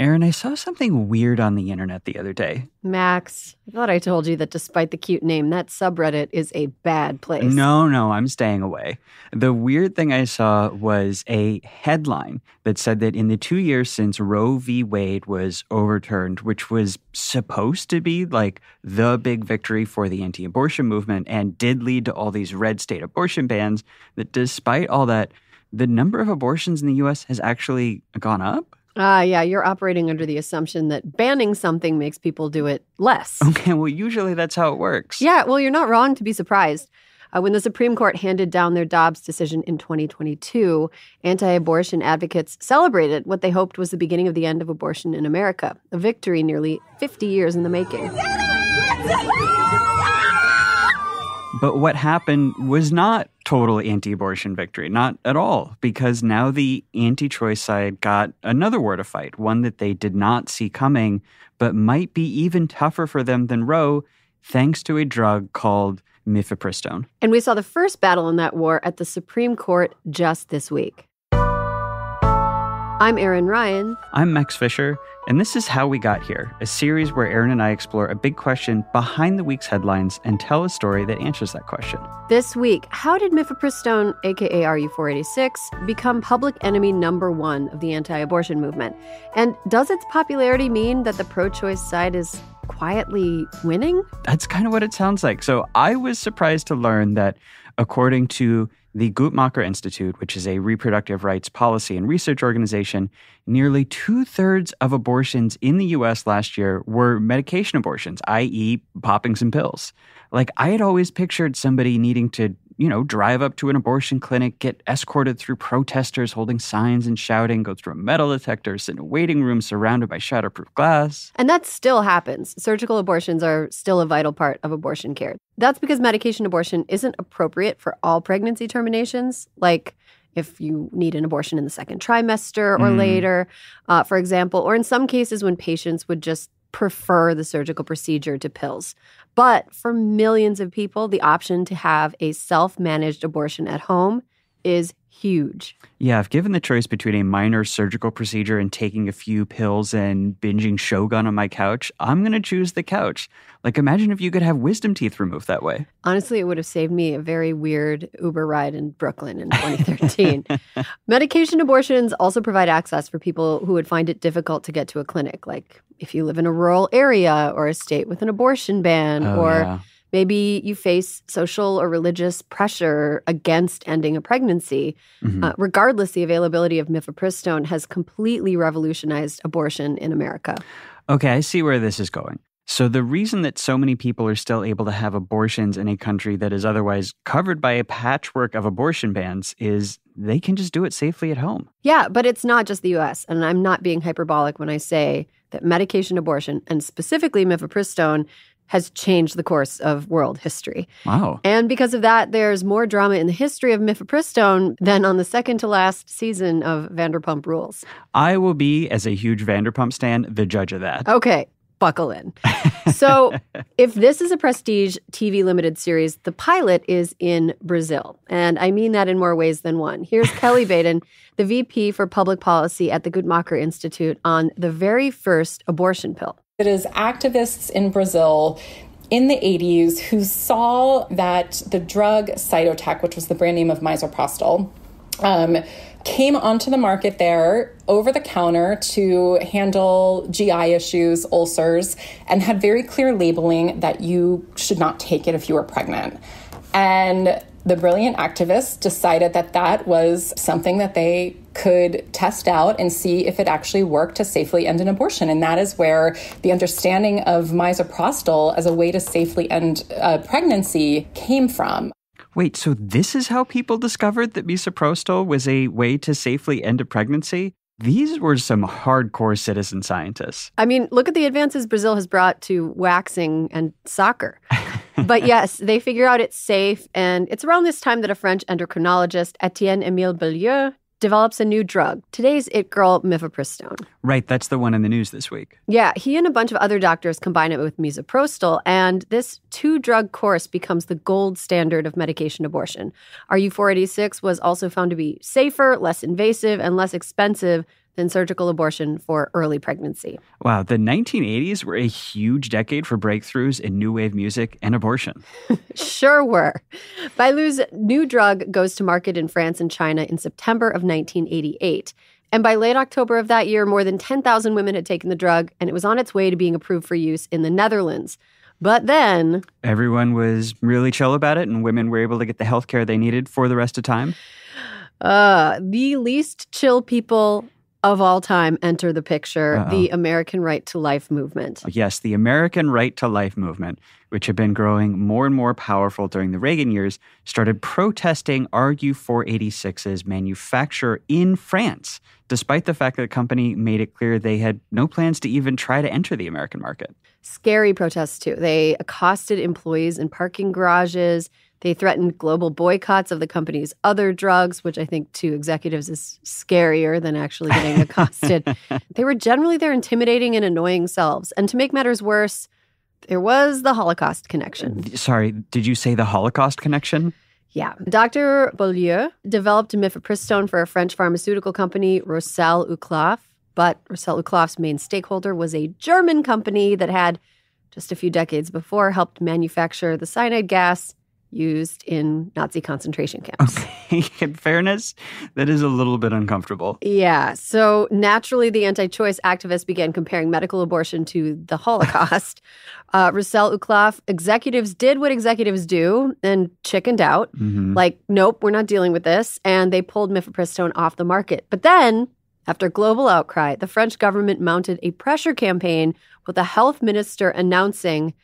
Erin, I saw something weird on the internet the other day. Max, I thought I told you that despite the cute name, that subreddit is a bad place. No, I'm staying away. The weird thing I saw was a headline that said that in the 2 years since Roe v. Wade was overturned, which was supposed to be like the big victory for the anti-abortion movement and did lead to all these red state abortion bans, that despite all that, the number of abortions in the U.S. has actually gone up. Yeah, you're operating under the assumption that banning something makes people do it less. Okay, well, usually that's how it works. Yeah, well, you're not wrong to be surprised. When the Supreme Court handed down their Dobbs decision in 2022, anti-abortion advocates celebrated what they hoped was the beginning of the end of abortion in America, a victory nearly 50 years in the making. But what happened was not total anti-abortion victory, not at all, because now the anti-choice side got another war to fight, one that they did not see coming, but might be even tougher for them than Roe, thanks to a drug called Mifepristone. And we saw the first battle in that war at the Supreme Court just this week. I'm Erin Ryan. I'm Max Fisher, and this is How We Got Here, a series where Erin and I explore a big question behind the week's headlines and tell a story that answers that question. This week, how did Mifepristone, aka RU486, become public enemy number one of the anti-abortion movement? And does its popularity mean that the pro-choice side is quietly winning? That's kind of what it sounds like. So I was surprised to learn that, according to the Guttmacher Institute, which is a reproductive rights policy and research organization, nearly 2/3 of abortions in the U.S. last year were medication abortions, i.e. popping some pills. Like, I had always pictured somebody needing to, drive up to an abortion clinic, get escorted through protesters holding signs and shouting, go through a metal detector, sit in a waiting room surrounded by shatterproof glass. And that still happens. Surgical abortions are still a vital part of abortion care. That's because medication abortion isn't appropriate for all pregnancy terminations, like if you need an abortion in the second trimester or later, for example, or in some cases when patients would just prefer the surgical procedure to pills. But for millions of people, the option to have a self-managed abortion at home is huge. Yeah, if given the choice between a minor surgical procedure and taking a few pills and binging Shogun on my couch, I'm going to choose the couch. Like, imagine if you could have wisdom teeth removed that way. Honestly, it would have saved me a very weird Uber ride in Brooklyn in 2013. Medication abortions also provide access for people who would find it difficult to get to a clinic, like if you live in a rural area or a state with an abortion ban Maybe you face social or religious pressure against ending a pregnancy. Regardless, the availability of Mifepristone has completely revolutionized abortion in America. Okay, I see where this is going. So the reason that so many people are still able to have abortions in a country that is otherwise covered by a patchwork of abortion bans is they can just do it safely at home. Yeah, but it's not just the U.S., and I'm not being hyperbolic when I say that medication abortion, and specifically Mifepristone, has changed the course of world history. Wow. And because of that, there's more drama in the history of Mifepristone than on the second to last season of Vanderpump Rules. I will be, as a huge Vanderpump stan, the judge of that. Okay, buckle in. So if this is a prestige TV limited series, the pilot is in Brazil. And I mean that in more ways than one. Here's Kelly Baden, the VP for Public Policy at the Guttmacher Institute, on the very first abortion pill. It is activists in Brazil in the 80s who saw that the drug Cytotec, which was the brand name of Misoprostol, came onto the market there over the counter to handle GI issues, ulcers, and had very clear labeling that you should not take it if you were pregnant. And the brilliant activists decided that that was something that they could test out and see if it actually worked to safely end an abortion. And that is where the understanding of misoprostol as a way to safely end a pregnancy came from. Wait, so this is how people discovered that misoprostol was a way to safely end a pregnancy? These were some hardcore citizen scientists. I mean, look at the advances Brazil has brought to waxing and soccer. But yes, they figure out it's safe, and it's around this time that a French endocrinologist, Étienne-Émile Baulieu, develops a new drug. Today's it girl, Mifepristone. Right, that's the one in the news this week. Yeah, he and a bunch of other doctors combine it with misoprostol, and this two-drug course becomes the gold standard of medication abortion. RU486 was also found to be safer, less invasive, and less expensive and surgical abortion for early pregnancy. Wow, the 1980s were a huge decade for breakthroughs in new wave music and abortion. Sure were. Baulieu's new drug goes to market in France and China in September of 1988. And by late October of that year, more than 10,000 women had taken the drug, and it was on its way to being approved for use in the Netherlands. But then... everyone was really chill about it, and women were able to get the health care they needed for the rest of time. The least chill people of all time enter the picture, the American Right to Life movement. Yes, the American Right to Life movement, which had been growing more and more powerful during the Reagan years, started protesting RU486's manufacture in France, despite the fact that the company made it clear they had no plans to even try to enter the American market. Scary protests, too. They accosted employees in parking garages. They threatened global boycotts of the company's other drugs, which I think to executives is scarier than actually getting accosted. They were generally their intimidating and annoying selves. And to make matters worse, there was the Holocaust connection. Sorry, did you say the Holocaust connection? Yeah. Dr. Baulieu developed Mifepristone for a French pharmaceutical company, Roussel Uclaf. But Roussel Uclaf's main stakeholder was a German company that had, just a few decades before, helped manufacture the cyanide gas used in Nazi concentration camps. Okay, in fairness, that is a little bit uncomfortable. Yeah, so naturally the anti-choice activists began comparing medical abortion to the Holocaust. Roussel Uclaf, executives did what executives do and chickened out. Like, nope, we're not dealing with this. And they pulled Mifepristone off the market. But then, after global outcry, the French government mounted a pressure campaign with the health minister announcing...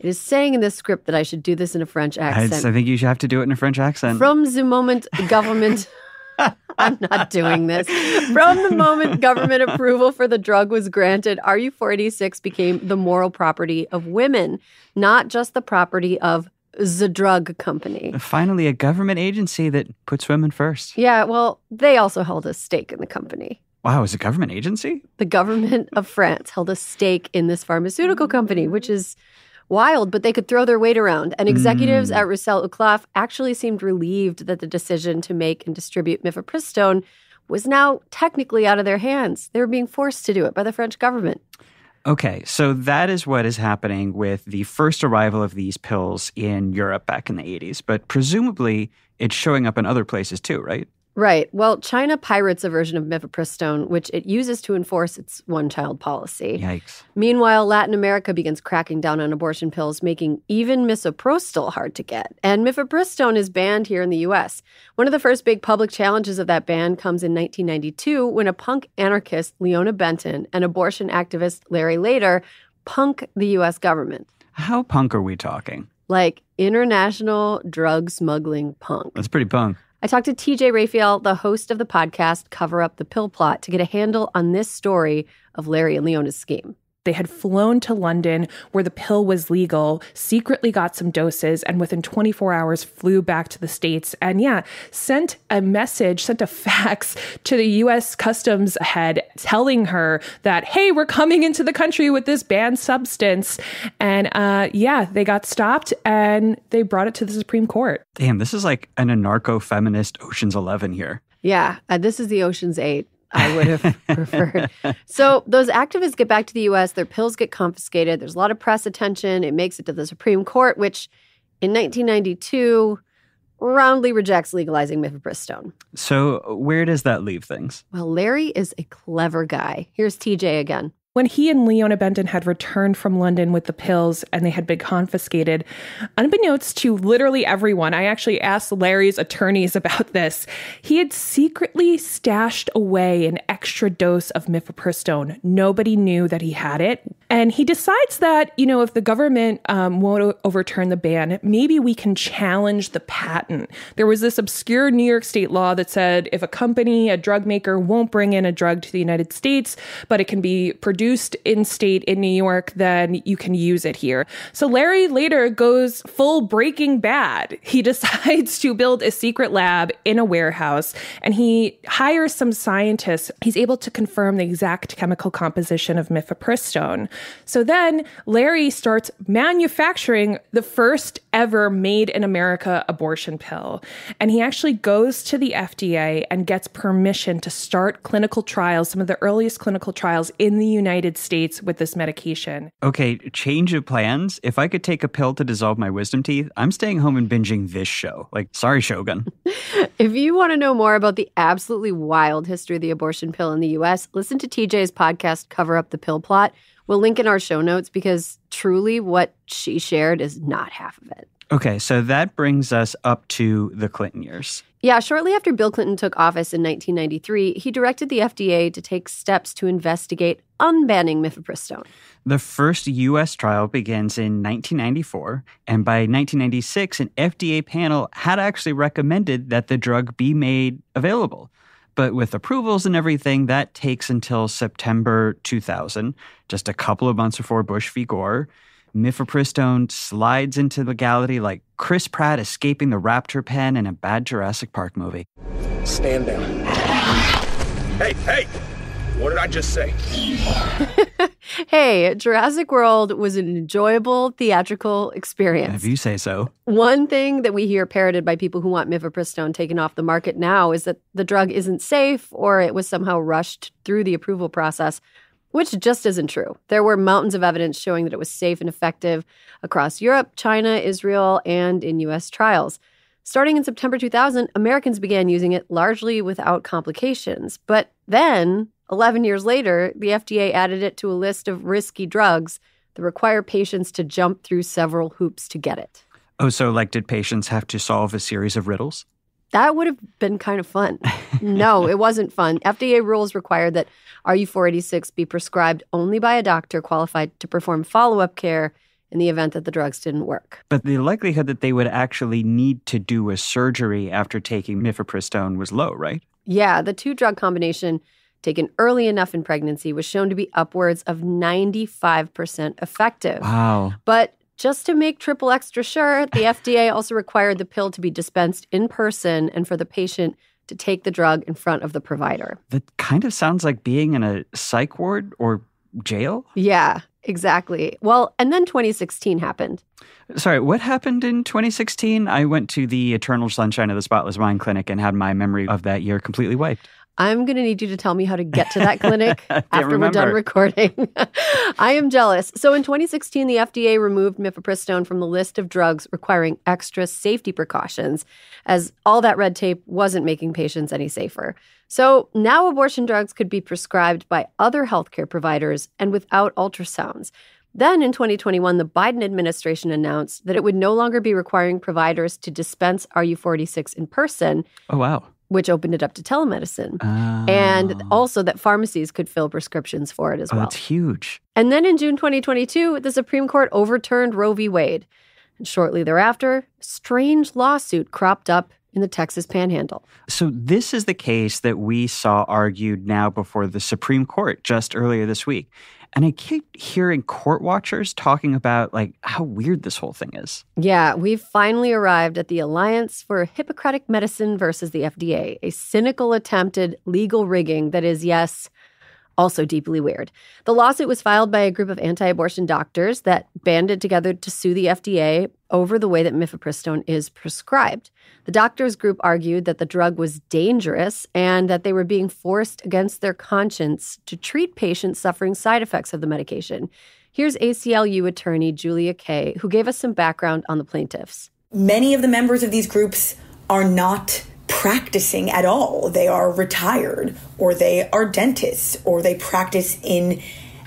It is saying in this script that I should do this in a French accent. I think you should have to do it in a French accent. From the moment government... I'm not doing this. From the moment government approval for the drug was granted, RU486 became the moral property of women, not just the property of the drug company. Finally, a government agency that puts women first. Yeah, well, they also held a stake in the company. Wow, is it a government agency? The government of France held a stake in this pharmaceutical company, which is... wild, but they could throw their weight around. And executives at Roussel Uclaf actually seemed relieved that the decision to make and distribute Mifepristone was now technically out of their hands. They were being forced to do it by the French government. Okay, so that is what is happening with the first arrival of these pills in Europe back in the 80s. But presumably, it's showing up in other places too, right? Right. Well, China pirates a version of Mifepristone, which it uses to enforce its one-child policy. Yikes. Meanwhile, Latin America begins cracking down on abortion pills, making even Misoprostol hard to get. And Mifepristone is banned here in the U.S. One of the first big public challenges of that ban comes in 1992 when a punk anarchist, Leona Benton, and abortion activist Larry Lader punk the U.S. government. How punk are we talking? Like international drug smuggling punk. That's pretty punk. I talked to TJ Raphael, the host of the podcast Cover Up: The Pill Plot, to get a handle on this story of Larry and Leona's scheme. They had flown to London where the pill was legal, secretly got some doses, and within 24 hours flew back to the States and, sent a message, sent a fax to the U.S. Customs head telling her that, hey, we're coming into the country with this banned substance. And, they got stopped and they brought it to the Supreme Court. Damn, this is like an anarcho-feminist Ocean's 11 here. Yeah, this is the Ocean's 8. I would have preferred. So those activists get back to the U.S., their pills get confiscated, there's a lot of press attention, it makes it to the Supreme Court, which in 1992 roundly rejects legalizing Mifepristone. So where does that leave things? Well, Larry is a clever guy. Here's TJ again. When he and Leona Benton had returned from London with the pills and they had been confiscated, unbeknownst to literally everyone, I actually asked Larry's attorneys about this, he had secretly stashed away an extra dose of Mifepristone. Nobody knew that he had it. And he decides that, if the government won't overturn the ban, maybe we can challenge the patent. There was this obscure New York state law that said if a company, a drug maker, won't bring in a drug to the United States, but it can be produced in state in New York, then you can use it here. So Larry Lader goes full Breaking Bad. He decides to build a secret lab in a warehouse and he hires some scientists. He's able to confirm the exact chemical composition of Mifepristone. So then Larry starts manufacturing the first ever Made in America abortion pill. And he actually goes to the FDA and gets permission to start clinical trials, some of the earliest clinical trials in the United States with this medication. Okay, change of plans. If I could take a pill to dissolve my wisdom teeth, I'm staying home and binging this show. Like, sorry, Shogun. If you want to know more about the absolutely wild history of the abortion pill in the U.S., listen to TJ's podcast, Cover Up: The Pill Plot. We'll link in our show notes because truly what she shared is not half of it. Okay, so that brings us up to the Clinton years. Yeah, shortly after Bill Clinton took office in 1993, he directed the FDA to take steps to investigate unbanning mifepristone. The first U.S. trial begins in 1994, and by 1996, an FDA panel had actually recommended that the drug be made available. But with approvals and everything, that takes until September 2000, just a couple of months before Bush v. Gore. Mifepristone slides into legality like Chris Pratt escaping the raptor pen in a bad Jurassic Park movie. Stand down. Hey! What did I just say? Hey, Jurassic World was an enjoyable theatrical experience. If you say so. One thing that we hear parroted by people who want mifepristone taken off the market now is that the drug isn't safe or it was somehow rushed through the approval process, which just isn't true. There were mountains of evidence showing that it was safe and effective across Europe, China, Israel, and in U.S. trials. Starting in September 2000, Americans began using it largely without complications. But then, 11 years later, the FDA added it to a list of risky drugs that require patients to jump through several hoops to get it. Oh, so like did patients have to solve a series of riddles? That would have been kind of fun. No, it wasn't fun. FDA rules required that RU486 be prescribed only by a doctor qualified to perform follow-up care in the event that the drugs didn't work. But the likelihood that they would actually need to do a surgery after taking mifepristone was low, right? Yeah, the two-drug combination taken early enough in pregnancy was shown to be upwards of 95% effective. Wow. But just to make triple extra sure, the FDA also required the pill to be dispensed in person and for the patient to take the drug in front of the provider. That kind of sounds like being in a psych ward or jail? Yeah, exactly. Well, and then 2016 happened. Sorry, what happened in 2016? I went to the Eternal Sunshine of the Spotless Mind clinic and had my memory of that year completely wiped. I'm going to need you to tell me how to get to that clinic after we're done recording. I am jealous. So in 2016, the FDA removed mifepristone from the list of drugs requiring extra safety precautions, as all that red tape wasn't making patients any safer. So now abortion drugs could be prescribed by other healthcare providers and without ultrasounds. Then in 2021, the Biden administration announced that it would no longer be requiring providers to dispense RU486 in person. Oh, wow. Which opened it up to telemedicine. Oh. And also that pharmacies could fill prescriptions for it as well. That's huge. And then in June 2022, the Supreme Court overturned Roe v. Wade. And shortly thereafter, a strange lawsuit cropped up in the Texas Panhandle. So this is the case that we saw argued now before the Supreme Court just earlier this week. And I keep hearing court watchers talking about, like, how weird this whole thing is. Yeah, we've finally arrived at the Alliance for Hippocratic Medicine versus the FDA, a cynical attempted legal rigging that is, yes, also deeply weird. The lawsuit was filed by a group of anti-abortion doctors that banded together to sue the FDA over the way that mifepristone is prescribed. The doctors' group argued that the drug was dangerous and that they were being forced against their conscience to treat patients suffering side effects of the medication. Here's ACLU attorney Julia Kaye, who gave us some background on the plaintiffs. Many of the members of these groups are not practicing at all. They are retired, or they are dentists, or they practice in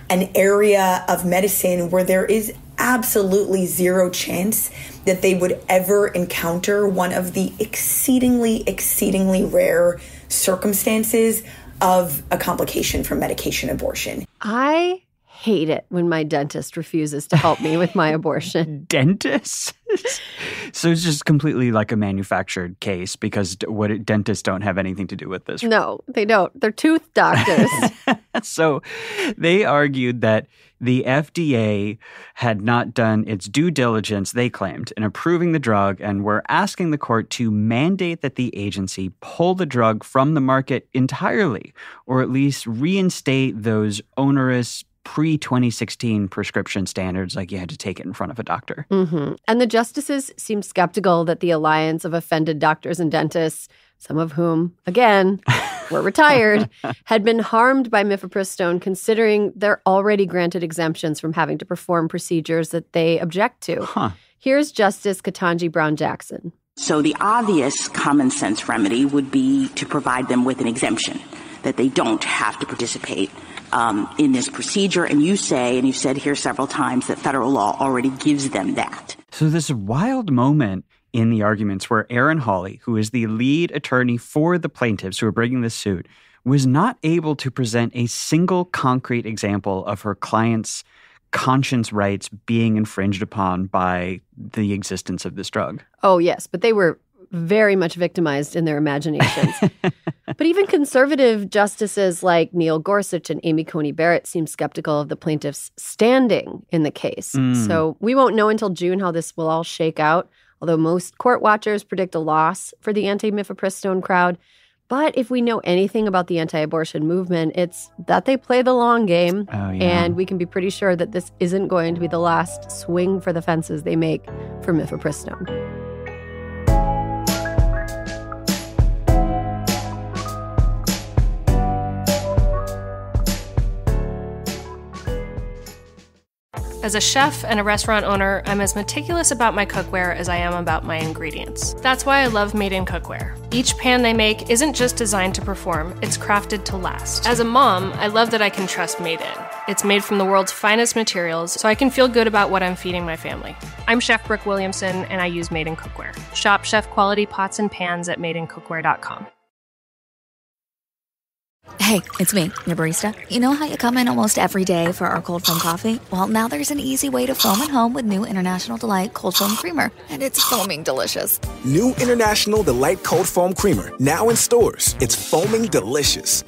an area of medicine where there is absolutely zero chance that they would ever encounter one of the exceedingly rare circumstances of a complication from medication abortion. I hate it when my dentist refuses to help me with my abortion. Dentist? So it's just completely like a manufactured case because what dentists don't have anything to do with this. No, they don't. They're tooth doctors. So they argued that the FDA had not done its due diligence, they claimed, in approving the drug, and were asking the court to mandate that the agency pull the drug from the market entirely, or at least reinstate those onerous pre-2016 prescription standards, like you had to take it in front of a doctor. Mm-hmm. And the justices seemed skeptical that the alliance of offended doctors and dentists, some of whom, again, were retired, had been harmed by mifepristone, considering they're already granted exemptions from having to perform procedures that they object to. Huh. Here's Justice Ketanji Brown Jackson. So the obvious common sense remedy would be to provide them with an exemption, that they don't have to participate in this procedure. And you say, and you've said here several times, that federal law already gives them that. So this wild moment in the arguments where Erin Hawley, who is the lead attorney for the plaintiffs who are bringing this suit, was not able to present a single concrete example of her client's conscience rights being infringed upon by the existence of this drug. Oh, yes, but they were very much victimized in their imaginations. But even conservative justices like Neil Gorsuch and Amy Coney Barrett seem skeptical of the plaintiffs' standing in the case. Mm. So we won't know until June how this will all shake out, although most court watchers predict a loss for the anti-mifepristone crowd. But if we know anything about the anti-abortion movement, it's that they play the long game. Oh, yeah. And we can be pretty sure that this isn't going to be the last swing for the fences they make for mifepristone. As a chef and a restaurant owner, I'm as meticulous about my cookware as I am about my ingredients. That's why I love Made In cookware. Each pan they make isn't just designed to perform, it's crafted to last. As a mom, I love that I can trust Made In. It's made from the world's finest materials, so I can feel good about what I'm feeding my family. I'm Chef Brooke Williamson, and I use Made In cookware. Shop chef quality pots and pans at madeincookware.com. Hey, it's me, your barista. You know how you come in almost every day for our cold foam coffee? Well, now there's an easy way to foam at home with new International Delight Cold Foam Creamer, and it's foaming delicious. New International Delight Cold Foam Creamer, now in stores. It's foaming delicious.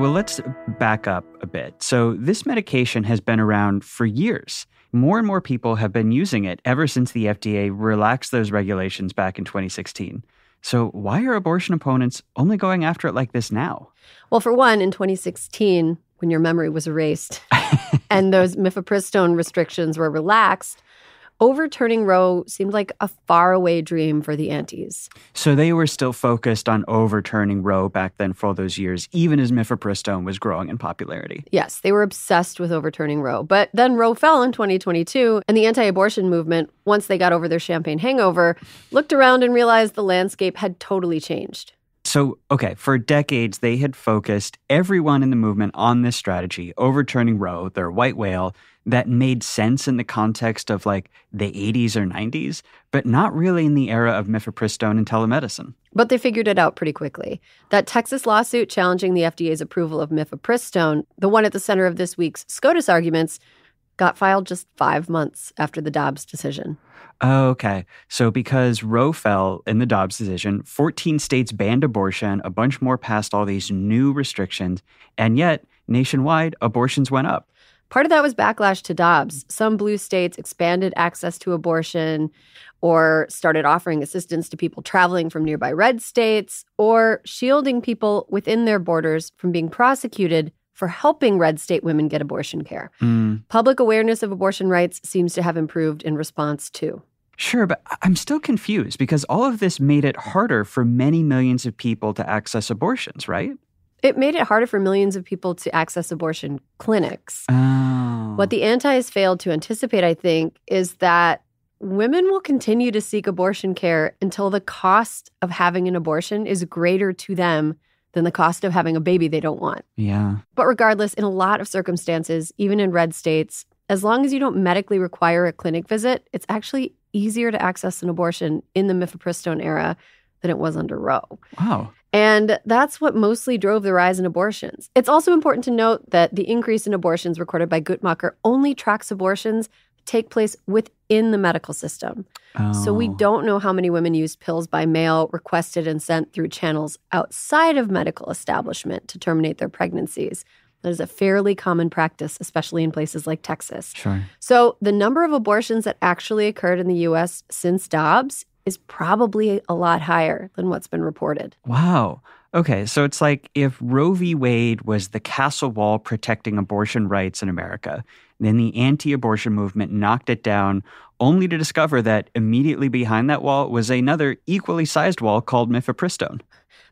Well, let's back up a bit. So this medication has been around for years. More and more people have been using it ever since the FDA relaxed those regulations back in 2016. So why are abortion opponents only going after it like this now? Well, for one, in 2016, when your memory was erased and those mifepristone restrictions were relaxed, overturning Roe seemed like a faraway dream for the antis. So they were still focused on overturning Roe back then for all those years, even as mifepristone was growing in popularity. Yes, they were obsessed with overturning Roe. But then Roe fell in 2022, and the anti-abortion movement, once they got over their champagne hangover, looked around and realized the landscape had totally changed. So, okay, for decades, they had focused everyone in the movement on this strategy, overturning Roe, their white whale, that made sense in the context of, like, the 80s or 90s, but not really in the era of mifepristone and telemedicine. But they figured it out pretty quickly. That Texas lawsuit challenging the FDA's approval of mifepristone, the one at the center of this week's SCOTUS arguments, got filed just 5 months after the Dobbs decision. Oh, okay. So because Roe fell in the Dobbs decision, 14 states banned abortion, a bunch more passed all these new restrictions, and yet, nationwide, abortions went up. Part of that was backlash to Dobbs. Some blue states expanded access to abortion or started offering assistance to people traveling from nearby red states or shielding people within their borders from being prosecuted for helping red state women get abortion care. Mm. Public awareness of abortion rights seems to have improved in response, too. Sure, but I'm still confused because all of this made it harder for many millions of people to access abortions, right? It made it harder for millions of people to access abortion clinics. Oh. What the antis failed to anticipate, I think, is that women will continue to seek abortion care until the cost of having an abortion is greater to them than the cost of having a baby they don't want. Yeah. But regardless, in a lot of circumstances, even in red states, as long as you don't medically require a clinic visit, it's actually easier to access an abortion in the mifepristone era than it was under Roe. Wow. And that's what mostly drove the rise in abortions. It's also important to note that the increase in abortions recorded by Guttmacher only tracks abortions that take place within the medical system. Oh. So we don't know how many women used pills by mail, requested and sent through channels outside of medical establishment to terminate their pregnancies. That is a fairly common practice, especially in places like Texas. Sure. So the number of abortions that actually occurred in the U.S. since Dobbs is probably a lot higher than what's been reported. Wow. Okay, so it's like if Roe v. Wade was the castle wall protecting abortion rights in America, then the anti-abortion movement knocked it down, only to discover that immediately behind that wall was another equally sized wall called mifepristone.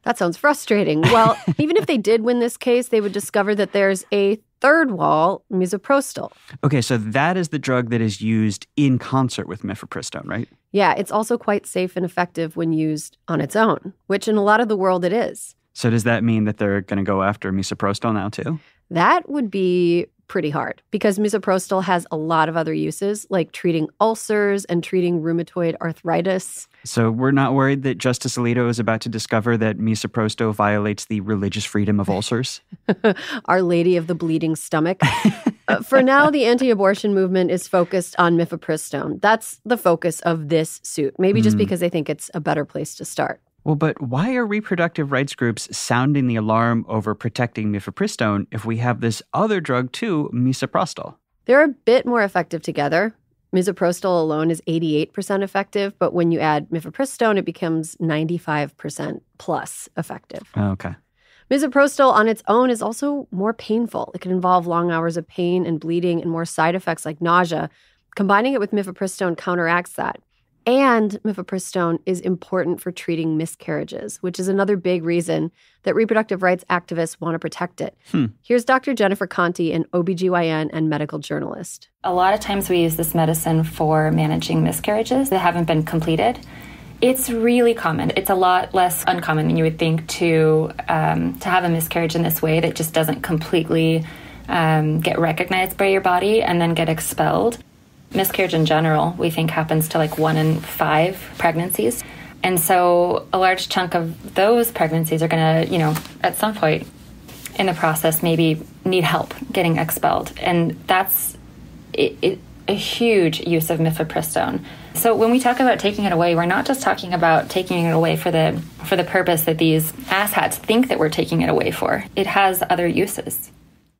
That sounds frustrating. Well, even if they did win this case, they would discover that there's a third wall, misoprostol. Okay, so that is the drug that is used in concert with mifepristone, right? Yeah, it's also quite safe and effective when used on its own, which in a lot of the world it is. So does that mean that they're going to go after misoprostol now too? That would be pretty hard because misoprostol has a lot of other uses, like treating ulcers and treating rheumatoid arthritis. So we're not worried that Justice Alito is about to discover that misoprostol violates the religious freedom of ulcers? Our Lady of the Bleeding Stomach. For now, the anti-abortion movement is focused on mifepristone. That's the focus of this suit, maybe just because they think it's a better place to start. Well, but why are reproductive rights groups sounding the alarm over protecting mifepristone if we have this other drug too, misoprostol? They're a bit more effective together. Misoprostol alone is 88% effective, but when you add mifepristone, it becomes 95% plus effective. Okay. Misoprostol on its own is also more painful. It can involve long hours of pain and bleeding and more side effects like nausea. Combining it with mifepristone counteracts that. And mifepristone is important for treating miscarriages, which is another big reason that reproductive rights activists want to protect it. Here's Dr. Jennifer Conti, an OBGYN and medical journalist. A lot of times we use this medicine for managing miscarriages that haven't been completed. It's really common. It's a lot less uncommon than you would think to have a miscarriage in this way that just doesn't completely get recognized by your body and then get expelled. Miscarriage in general, we think, happens to like 1 in 5 pregnancies. And so a large chunk of those pregnancies are going to, at some point in the process, maybe need help getting expelled. And that's a huge use of mifepristone. So when we talk about taking it away, we're not just talking about taking it away for the purpose that these asshats think that we're taking it away for. It has other uses.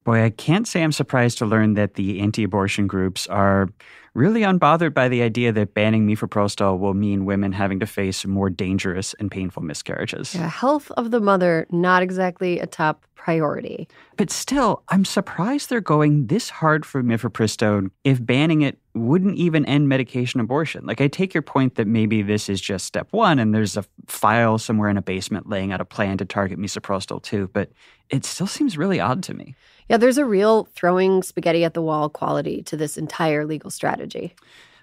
Boy, I can't say I'm surprised to learn that the anti-abortion groups are really unbothered by the idea that banning mifepristone will mean women having to face more dangerous and painful miscarriages. Yeah, health of the mother, not exactly a top priority. But still, I'm surprised they're going this hard for mifepristone if banning it wouldn't even end medication abortion. Like, I take your point that maybe this is just step one and there's a file somewhere in a basement laying out a plan to target misoprostol too, but it still seems really odd to me. Yeah, there's a real throwing spaghetti at the wall quality to this entire legal strategy.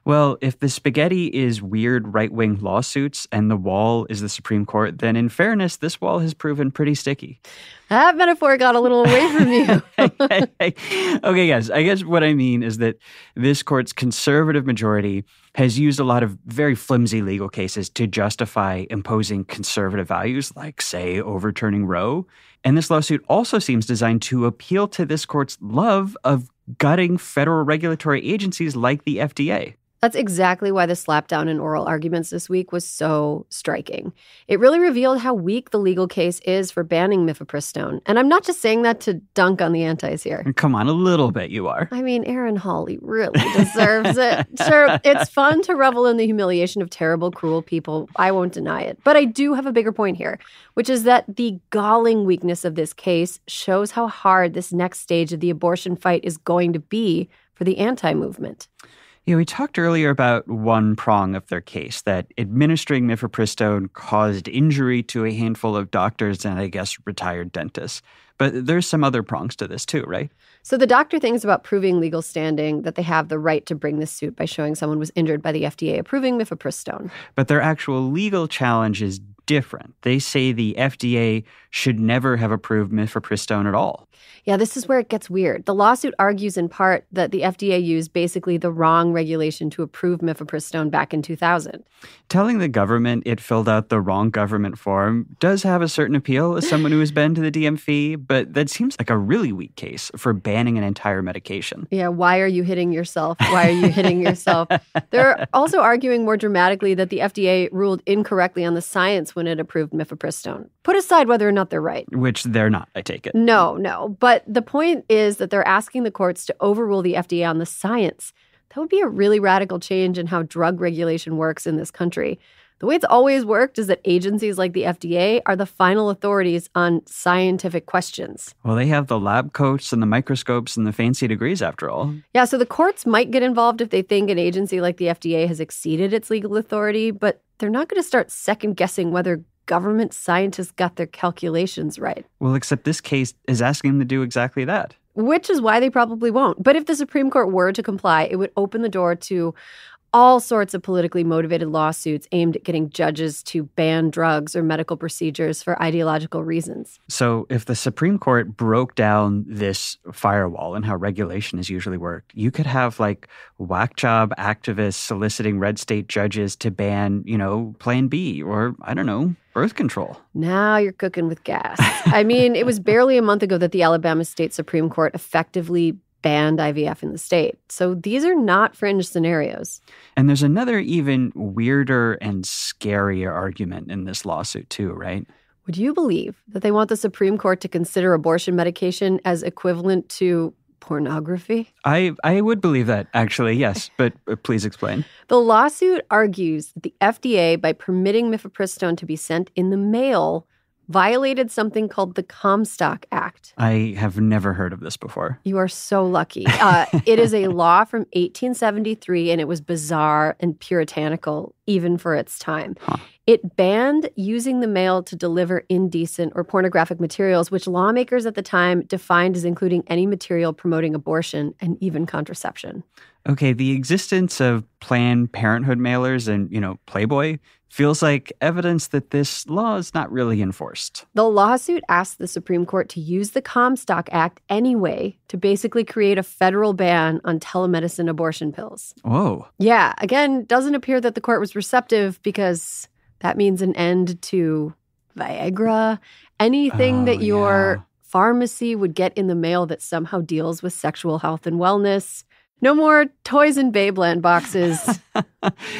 Well, if the spaghetti is weird right-wing lawsuits and the wall is the Supreme Court, then in fairness, this wall has proven pretty sticky. That metaphor got a little away from you. Okay, guys, I guess what I mean is that this court's conservative majority has used a lot of very flimsy legal cases to justify imposing conservative values, like, say, overturning Roe. And this lawsuit also seems designed to appeal to this court's love of gutting federal regulatory agencies like the FDA. That's exactly why the slapdown in oral arguments this week was so striking. It really revealed how weak the legal case is for banning mifepristone. And I'm not just saying that to dunk on the antis here. Come on, a little bit you are. I mean, Erin Hawley really deserves it. Sure, it's fun to revel in the humiliation of terrible, cruel people. I won't deny it. But I do have a bigger point here, which is that the galling weakness of this case shows how hard this next stage of the abortion fight is going to be for the anti-movement. Yeah, we talked earlier about one prong of their case, that administering mifepristone caused injury to a handful of doctors and, I guess, retired dentists. But there's some other prongs to this too, right? So the doctor thing is about proving legal standing, that they have the right to bring this suit by showing someone was injured by the FDA approving mifepristone. But their actual legal challenge is different. They say the FDA should never have approved mifepristone at all. Yeah, this is where it gets weird. The lawsuit argues in part that the FDA used basically the wrong regulation to approve mifepristone back in 2000. Telling the government it filled out the wrong government form does have a certain appeal as someone who has been to the DMV, but that seems like a really weak case for banning an entire medication. Yeah, why are you hitting yourself? Why are you hitting yourself? They're also arguing more dramatically that the FDA ruled incorrectly on the science when it approved mifepristone. Put aside whether or not they're right. Which they're not, I take it. No. But the point is that they're asking the courts to overrule the FDA on the science. That would be a really radical change in how drug regulation works in this country. The way it's always worked is that agencies like the FDA are the final authorities on scientific questions. Well, they have the lab coats and the microscopes and the fancy degrees, after all. Yeah, so the courts might get involved if they think an agency like the FDA has exceeded its legal authority, but they're not going to start second-guessing whether government scientists got their calculations right. Well, except this case is asking them to do exactly that. Which is why they probably won't. But if the Supreme Court were to comply, it would open the door to all sorts of politically motivated lawsuits aimed at getting judges to ban drugs or medical procedures for ideological reasons. So if the Supreme Court broke down this firewall and how regulation is usually worked, you could have like whack job activists soliciting red state judges to ban, you know, Plan B or, I don't know, birth control. Now you're cooking with gas. I mean, it was barely a month ago that the Alabama State Supreme Court effectively banned IVF in the state. So these are not fringe scenarios. And there's another even weirder and scarier argument in this lawsuit too, right? Would you believe that they want the Supreme Court to consider abortion medication as equivalent to pornography? I would believe that, actually, yes. But please explain. The lawsuit argues that the FDA, by permitting mifepristone to be sent in the mail, violated something called the Comstock Act. I have never heard of this before. You are so lucky. It is a law from 1873, and it was bizarre and puritanical, even for its time. Huh. It banned using the mail to deliver indecent or pornographic materials, which lawmakers at the time defined as including any material promoting abortion and even contraception. Okay, the existence of Planned Parenthood mailers and, you know, Playboy feels like evidence that this law is not really enforced. The lawsuit asked the Supreme Court to use the Comstock Act anyway to basically create a federal ban on telemedicine abortion pills. Whoa. Yeah. Again, doesn't appear that the court was receptive, because that means an end to Viagra, anything that your pharmacy would get in the mail that somehow deals with sexual health and wellness. No more toys in Babeland boxes,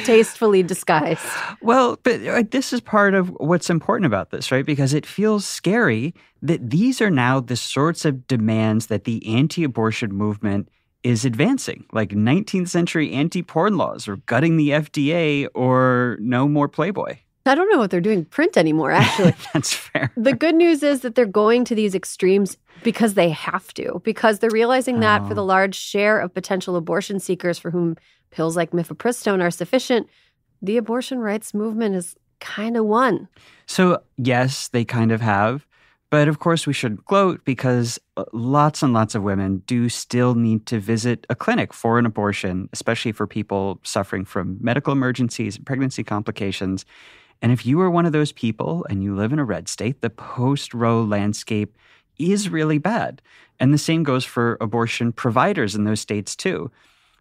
tastefully disguised. Well, but this is part of what's important about this, right? Because it feels scary that these are now the sorts of demands that the anti-abortion movement is advancing, like 19th century anti-porn laws or gutting the FDA or no more Playboy. I don't know what they're doing print anymore, actually. That's fair. The good news is that they're going to these extremes because they have to, because they're realizing that for the large share of potential abortion seekers for whom pills like mifepristone are sufficient, the abortion rights movement is kind of won. So, yes, they kind of have. But of course, we should gloat because lots and lots of women do still need to visit a clinic for an abortion, especially for people suffering from medical emergencies and pregnancy complications. And if you are one of those people and you live in a red state, the post-Roe landscape is really bad. And the same goes for abortion providers in those states too.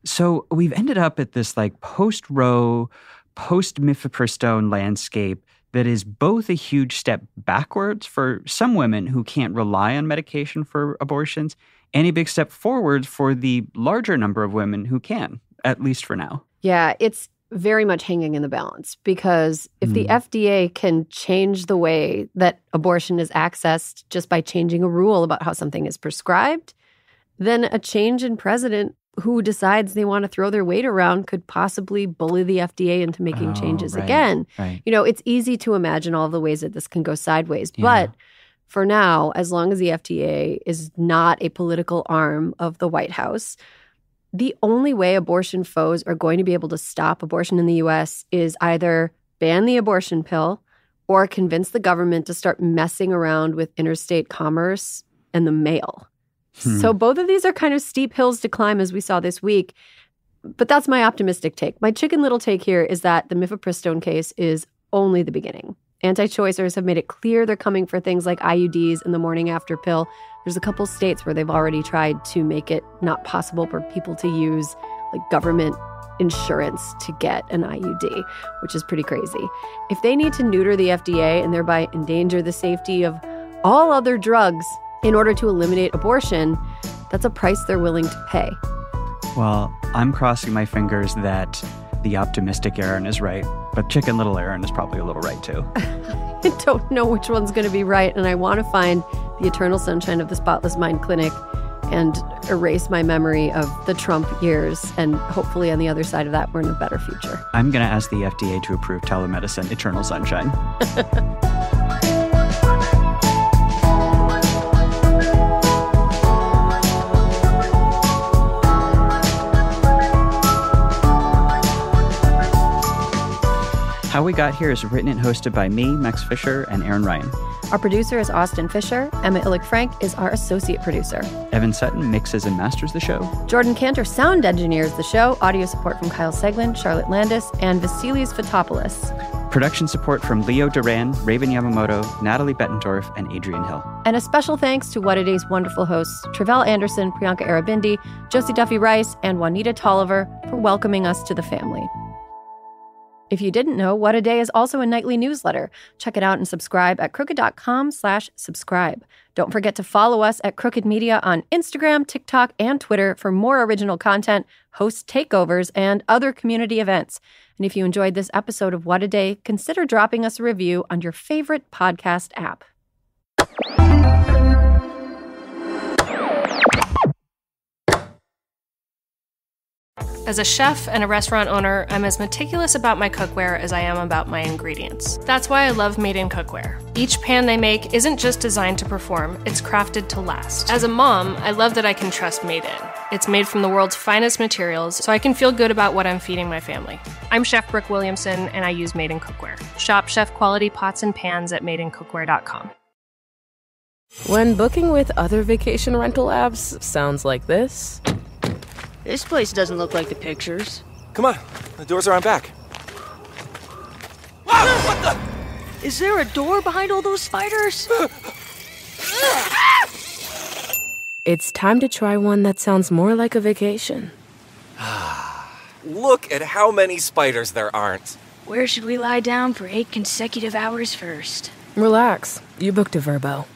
So we've ended up at this like post-Roe, post-mifepristone landscape that is both a huge step backwards for some women who can't rely on medication for abortions, and a big step forward for the larger number of women who can, at least for now. Yeah, it's very much hanging in the balance, because if the FDA can change the way that abortion is accessed just by changing a rule about how something is prescribed, then a change in president who decides they want to throw their weight around could possibly bully the FDA into making changes again. Right. You know, it's easy to imagine all the ways that this can go sideways. Yeah. But for now, as long as the FDA is not a political arm of the White House, the only way abortion foes are going to be able to stop abortion in the U.S. is either ban the abortion pill or convince the government to start messing around with interstate commerce and the mail. So both of these are kind of steep hills to climb, as we saw this week. But that's my optimistic take. My chicken little take here is that the mifepristone case is only the beginning. Anti-choicers have made it clear they're coming for things like IUDs and the morning after pill. There's a couple states where they've already tried to make it not possible for people to use like government insurance to get an IUD, which is pretty crazy. If they need to neuter the FDA and thereby endanger the safety of all other drugs in order to eliminate abortion, that's a price they're willing to pay. Well, I'm crossing my fingers that the optimistic Erin is right, but Chicken Little Erin is probably a little right too. I don't know which one's going to be right, and I want to find the Eternal Sunshine of the Spotless Mind clinic and erase my memory of the Trump years. And hopefully on the other side of that, we're in a better future. I'm going to ask the FDA to approve telemedicine, Eternal Sunshine. How We Got Here is written and hosted by me, Max Fisher, and Erin Ryan. Our producer is Austin Fisher. Emma Illick-Frank is our associate producer. Evan Sutton mixes and masters the show. Jordan Cantor sound engineers the show. Audio support from Kyle Seglin, Charlotte Landis, and Vasilis Fotopoulos. Production support from Leo Duran, Raven Yamamoto, Natalie Bettendorf, and Adrian Hill. And a special thanks to What A Day's wonderful hosts, Travelle Anderson, Priyanka Arabindi, Josie Duffy-Rice, and Juanita Tolliver for welcoming us to the family. If you didn't know, What A Day is also a nightly newsletter. Check it out and subscribe at crooked.com/subscribe. Don't forget to follow us at Crooked Media on Instagram, TikTok, and Twitter for more original content, host takeovers, and other community events. And if you enjoyed this episode of What A Day, consider dropping us a review on your favorite podcast app. As a chef and a restaurant owner, I'm as meticulous about my cookware as I am about my ingredients. That's why I love Made In cookware. Each pan they make isn't just designed to perform, it's crafted to last. As a mom, I love that I can trust Made In. It's made from the world's finest materials, so I can feel good about what I'm feeding my family. I'm Chef Brooke Williamson, and I use Made In cookware. Shop chef quality pots and pans at madeincookware.com. When booking with other vacation rental apps, sounds like this. This place doesn't look like the pictures. Come on, the doors are on back. What the? Is there a door behind all those spiders? It's time to try one that sounds more like a vacation. Look at how many spiders there aren't. Where should we lie down for 8 consecutive hours first? Relax, you booked a Vrbo.